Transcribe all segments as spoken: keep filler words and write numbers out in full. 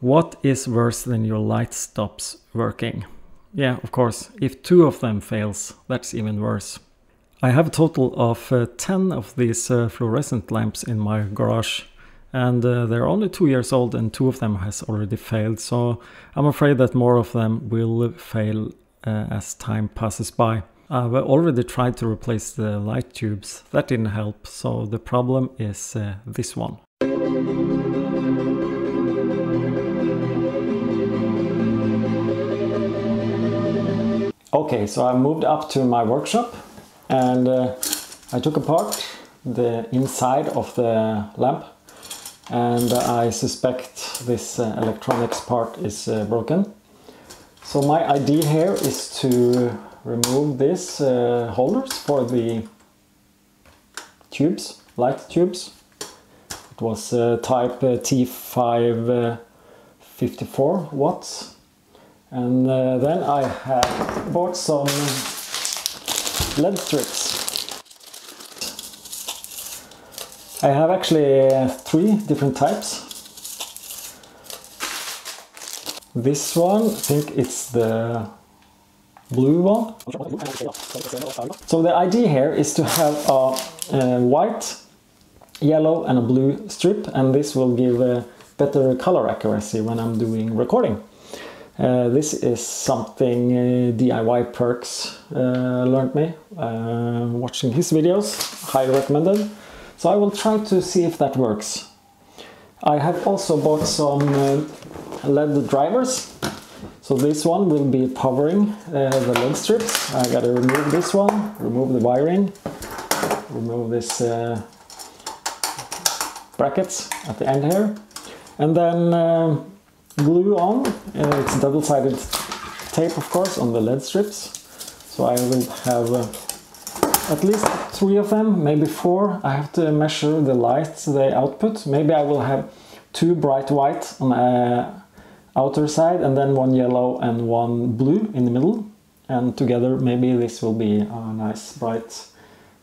What is worse than your light stops working? Yeah, of course, if two of them fails, that's even worse. I have a total of uh, ten of these uh, fluorescent lamps in my garage, and uh, they're only two years old and two of them has already failed, so I'm afraid that more of them will fail uh, as time passes by. I've already tried to replace the light tubes, that didn't help, so the problem is uh, this one. Okay, so I moved up to my workshop and uh, I took apart the inside of the lamp, and I suspect this uh, electronics part is uh, broken. So my idea here is to remove these uh, holders for the tubes, light tubes. It was uh, type uh, T five uh, fifty-four watts. And uh, then I have bought some lead strips. I have actually uh, three different types. This one, I think it's the blue one. So the idea here is to have a, a white, yellow and a blue strip, and this will give a better color accuracy when I'm doing recording. Uh, this is something uh, D I Y Perks uh, learned me uh, watching his videos, highly recommended. So I will try to see if that works. I have also bought some uh, lead drivers. So this one will be powering uh, the lead strips. I gotta remove this one, remove the wiring, remove this uh, brackets at the end here, and then uh, glue on, uh, it's double-sided tape of course on the lead strips, so I will have uh, at least three of them, maybe four. I have to measure the lights they output. Maybe I will have two bright white on the outer side and then one yellow and one blue in the middle, and together maybe this will be a nice bright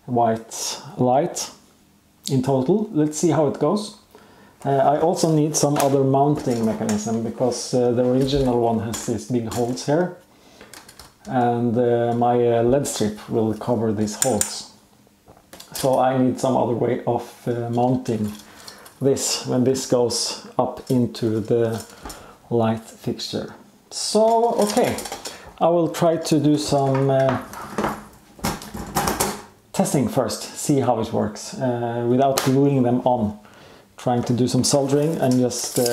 white light in total. Let's see how it goes. Uh, I also need some other mounting mechanism, because uh, the original one has these big holes here, and uh, my uh, lead strip will cover these holes. So I need some other way of uh, mounting this when this goes up into the light fixture. So, okay, I will try to do some uh, testing first, see how it works, uh, without gluing them on. Trying to do some soldering and just uh,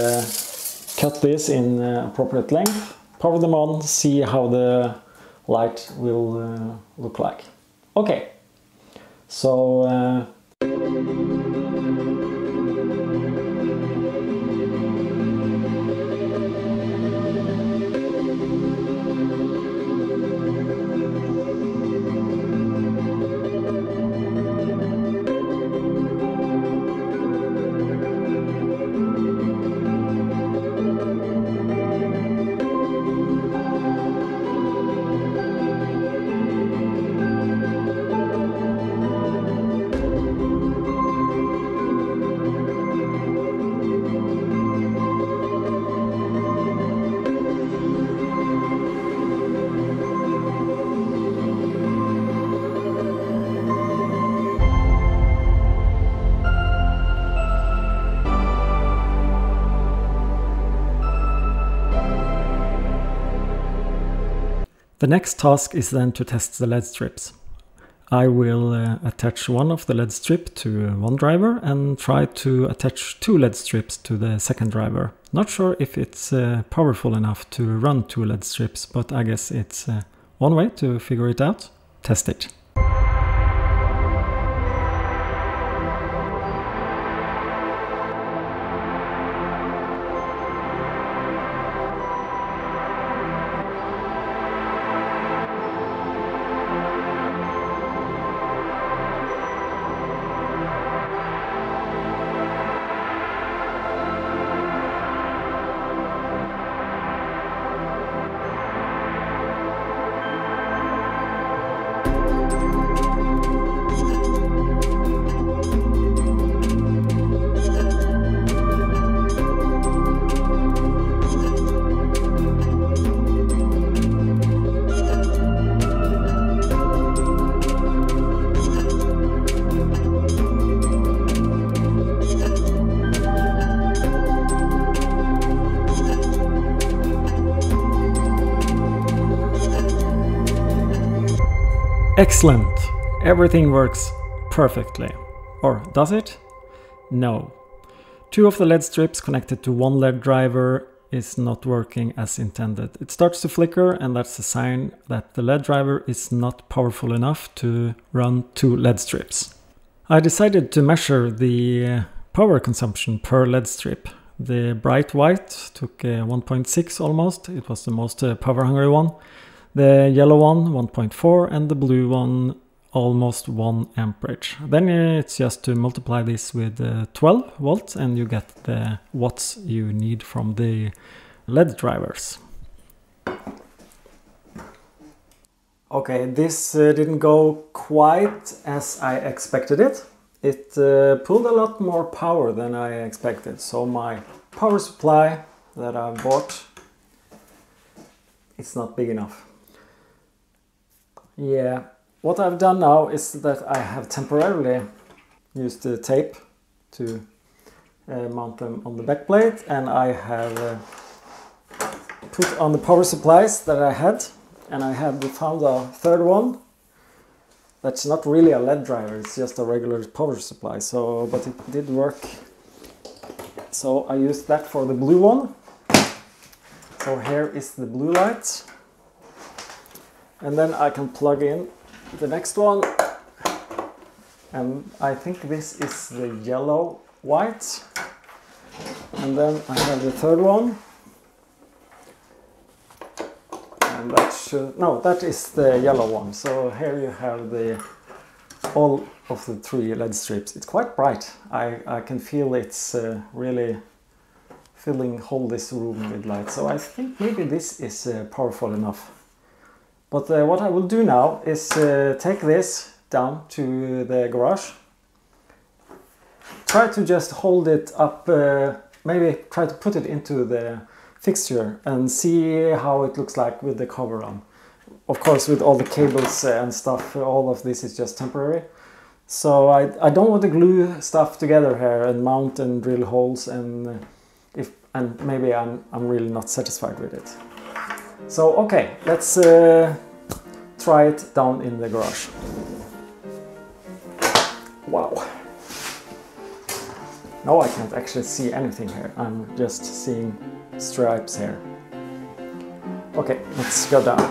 cut this in uh, appropriate length, power them on, see how the light will uh, look like. Okay, so uh, the next task is then to test the lead strips. I will uh, attach one of the lead strip to one driver and try to attach two lead strips to the second driver. Not sure if it's uh, powerful enough to run two lead strips, but I guess it's uh, one way to figure it out. Test it. Thank you. Excellent! Everything works perfectly. Or does it? No. Two of the L E D strips connected to one L E D driver is not working as intended. It starts to flicker, and that's a sign that the L E D driver is not powerful enough to run two L E D strips. I decided to measure the power consumption per L E D strip. The bright white took one point six almost. It was the most power hungry one. The yellow one one point four and the blue one almost one amperage. Then it's just to multiply this with uh, twelve volts and you get the watts you need from the L E D drivers. Okay, this uh, didn't go quite as I expected it. It uh, pulled a lot more power than I expected, so my power supply that I bought, it's not big enough. Yeah. What I've done now is that I have temporarily used the tape to uh, mount them on the back plate, and I have uh, put on the power supplies that I had, and I have found a third one that's not really a L E D driver, it's just a regular power supply, so but it did work. So I used that for the blue one. So here is the blue light, and then I can plug in the next one, and I think this is the yellow white, and then I have the third one, and that should, no, that is the yellow one. So here you have the all of the three L E D strips. It's quite bright. I, I can feel it's uh, really filling whole this room with light, so I think maybe this is uh, powerful enough. But uh, what I will do now is uh, take this down to the garage, try to just hold it up, uh, maybe try to put it into the fixture and see how it looks like with the cover on. Of course, with all the cables and stuff, all of this is just temporary. So I, I don't want to glue stuff together here and mount and drill holes, and, if, and maybe I'm, I'm really not satisfied with it. So, okay, let's uh, try it down in the garage. Wow. No, I can't actually see anything here. I'm just seeing stripes here. Okay, let's go down.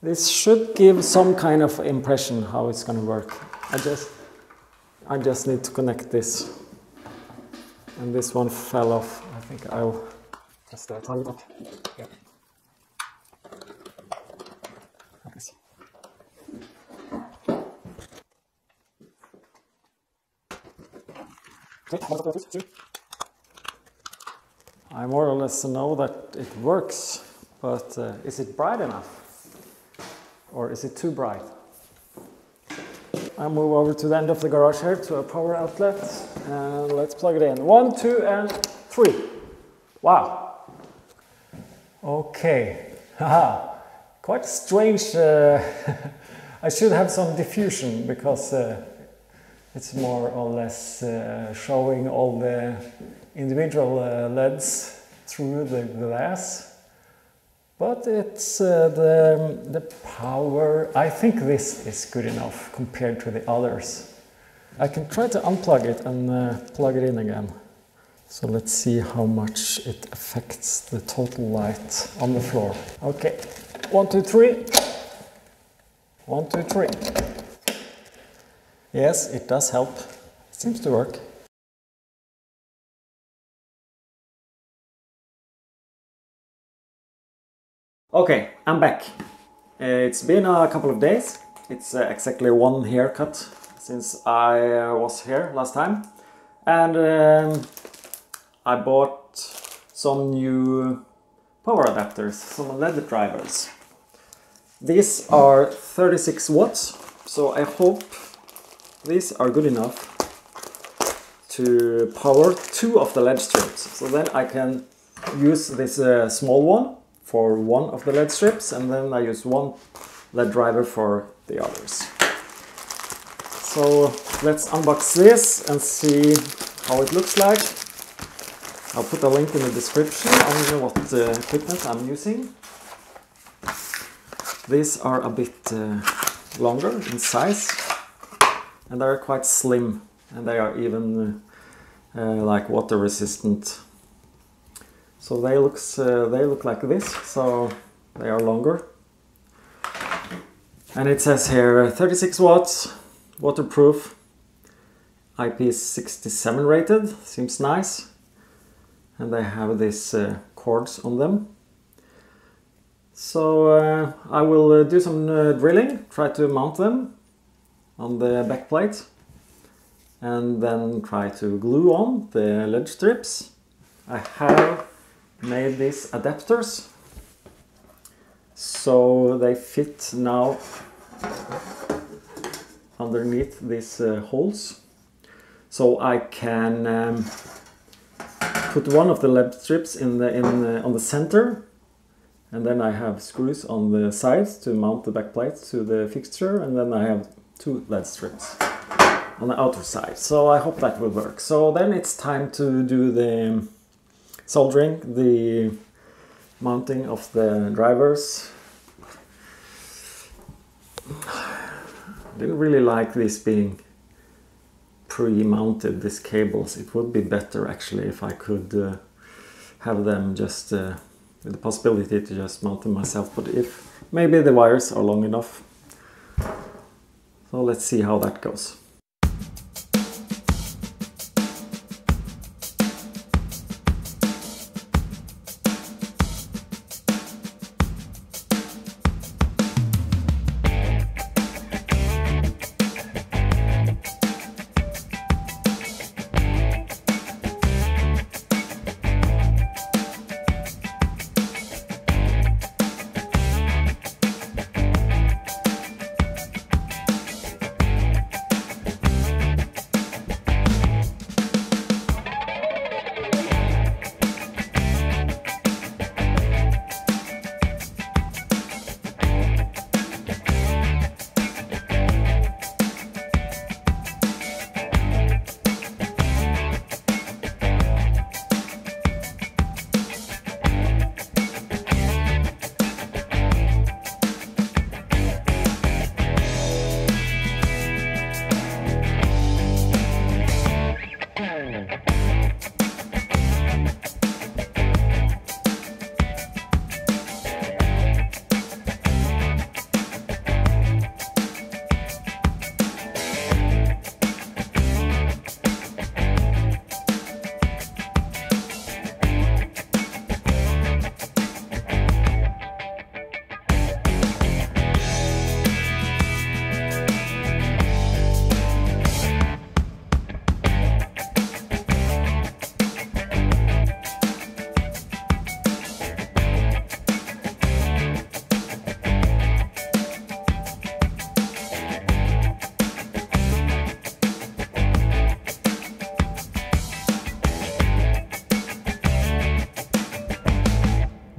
This should give some kind of impression how it's going to work. I just, I just need to connect this. And this one fell off. I think I'll just start on it. Yeah. Okay. I more or less know that it works, but uh, is it bright enough? Or is it too bright? I'll move over to the end of the garage here to a power outlet, and let's plug it in. One, two, and three. Wow. Okay. Haha. Quite strange. Uh, I should have some diffusion because uh, it's more or less uh, showing all the individual uh, L E Ds through the glass. But it's uh, the, the power. I think this is good enough compared to the others. I can try to unplug it and uh, plug it in again. So let's see how much it affects the total light on the floor. Okay, one, two, three. One, two, three. Yes, it does help. It seems to work. Okay, I'm back. Uh, it's been a couple of days. It's uh, exactly one haircut since I uh, was here last time. And um, I bought some new power adapters, some L E D drivers. These are thirty-six watts, so I hope these are good enough to power two of the L E D strips. So then I can use this uh, small one for one of the L E D strips, and then I use one L E D driver for the others. So let's unbox this and see how it looks like. I'll put a link in the description on what uh, equipment I'm using. These are a bit uh, longer in size, and they are quite slim, and they are even uh, uh, like water resistant. So they looks uh, they look like this. So they are longer, and it says here thirty-six watts, waterproof, I P sixty-seven rated. Seems nice, and they have these uh, cords on them. So uh, I will uh, do some uh, drilling, try to mount them on the back plate, and then try to glue on the L E D strips. I have made these adapters, so they fit now underneath these uh, holes, so I can um, put one of the L E D strips in the, in the, on the center. And then I have screws on the sides to mount the back plate to the fixture, and then I have two L E D strips on the outer side. So I hope that will work. So then it's time to do the soldering, the mounting of the drivers. I didn't really like this being pre-mounted, these cables. It would be better actually if I could uh, have them just uh, with the possibility to just mount them myself, but if maybe the wires are long enough. So let's see how that goes.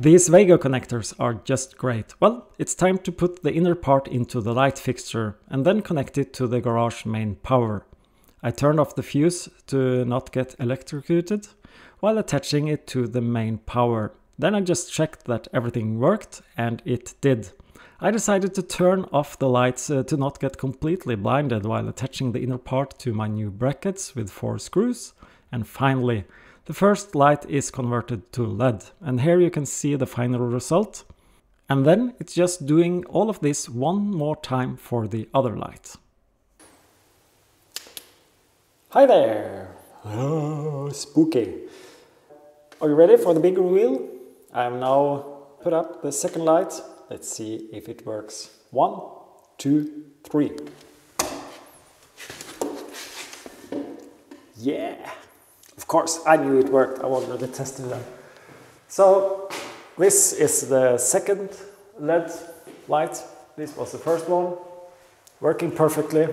These WAGO connectors are just great. Well, it's time to put the inner part into the light fixture and then connect it to the garage main power. I turned off the fuse to not get electrocuted while attaching it to the main power. Then I just checked that everything worked, and it did. I decided to turn off the lights uh, to not get completely blinded while attaching the inner part to my new brackets with four screws, and finally, the first light is converted to L E D, and here you can see the final result. And then it's just doing all of this one more time for the other light. Hi there! Oh, spooky! Are you ready for the big reveal? I have now put up the second light. Let's see if it works. One, two, three. Yeah! Of course, I knew it worked. I already tested them. So this is the second L E D lights. This was the first one, working perfectly.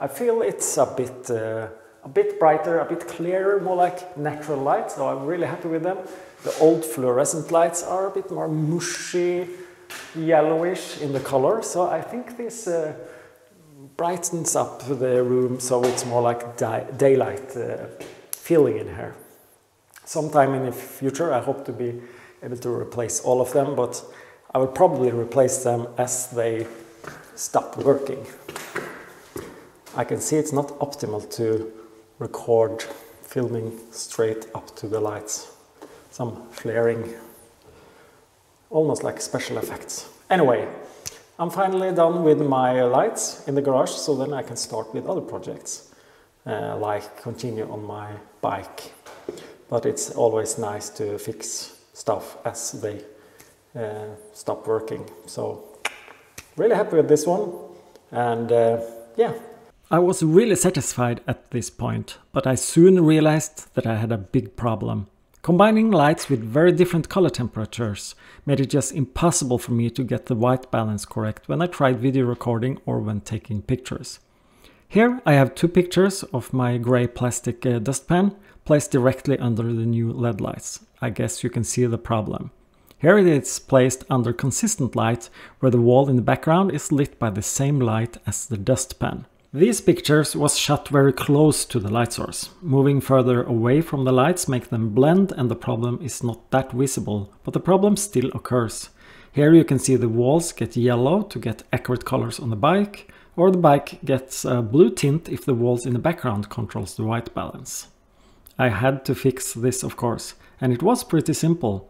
I feel it's a bit uh, a bit brighter, a bit clearer, more like natural lights, so I'm really happy with them. The old fluorescent lights are a bit more mushy, yellowish in the color, so I think this uh, brightens up the room so it's more like di daylight uh, feeling in here. Sometime in the future I hope to be able to replace all of them, but I will probably replace them as they stop working. I can see it's not optimal to record filming straight up to the lights. Some flaring, almost like special effects. Anyway, I'm finally done with my lights in the garage, so then I can start with other projects, uh, like continue on my bike. But it's always nice to fix stuff as they uh, stop working. So really happy with this one, and uh, yeah. I was really satisfied at this point, but I soon realized that I had a big problem. Combining lights with very different color temperatures made it just impossible for me to get the white balance correct when I tried video recording or when taking pictures. Here I have two pictures of my grey plastic uh, dustpan placed directly under the new L E D lights. I guess you can see the problem. Here it is placed under consistent light, where the wall in the background is lit by the same light as the dustpan. These pictures was shot very close to the light source. Moving further away from the lights make them blend and the problem is not that visible, but the problem still occurs. Here you can see the walls get yellow to get accurate colors on the bike, or the bike gets a blue tint if the walls in the background controls the white balance. I had to fix this, of course, and it was pretty simple.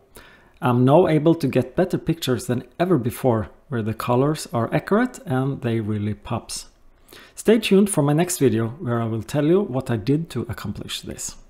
I'm now able to get better pictures than ever before, where the colors are accurate and they really pops. Stay tuned for my next video, where I will tell you what I did to accomplish this.